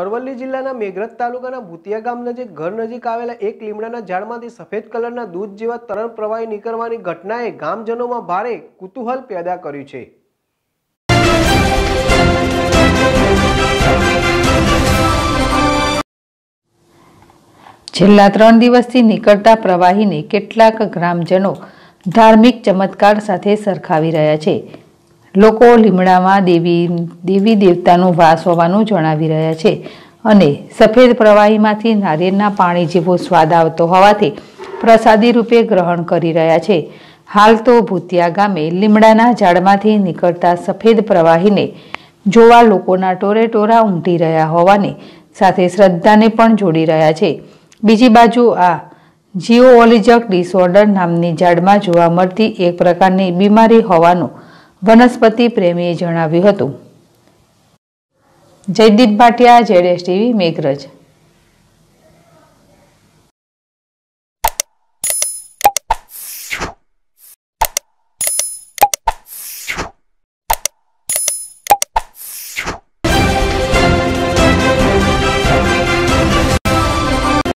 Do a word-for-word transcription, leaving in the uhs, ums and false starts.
અરવલ્લી જિલ્લાના મેઘરજ તાલુકાના ભૂતિયા ગામ નજીક ઘર નજીક આવેલા એક લીમડાના ઝાડમાંથી સફેદ કલરના દૂધ જેવા તરલ પ્રવાહી નીકળવાની ઘટનાએ ગામજનોમાં ભારે કુતૂહલ પેદા કર્યું છે। છેલ્લા ત્રણ દિવસથી નીકળતા પ્રવાહીને કેટલાક ગ્રામજનો ધાર્મિક ચમત્કાર સાથે સરખાવી રહ્યા છે। लोको लीमड़ा देवी देवी देवता वास होवानुं जणावी रह्या छे अने सफेद प्रवाही मांथी नारियेळना पाणी जेवो स्वाद आवतो होवाथी प्रसादी रूपे ग्रहण करी रह्या छे। हाल तो भूतिया गामे लीमड़ाना झाड़मांथी निकळता सफेद प्रवाहीने जोवा लोकोना टोरे टोरा उमटी रह्या होवाने साथे श्रद्धाने पण जोडी रह्या छे। बीजी बाजु आ जीओलिजक डिसओर्डर नामनी झाड़मां जोवा मळती एक प्रकारनी बीमारी होवानुं वनस्पति प्रेमीए जणाव्युं हतुं। Z TV Bhatia, Z TV, Meghraj.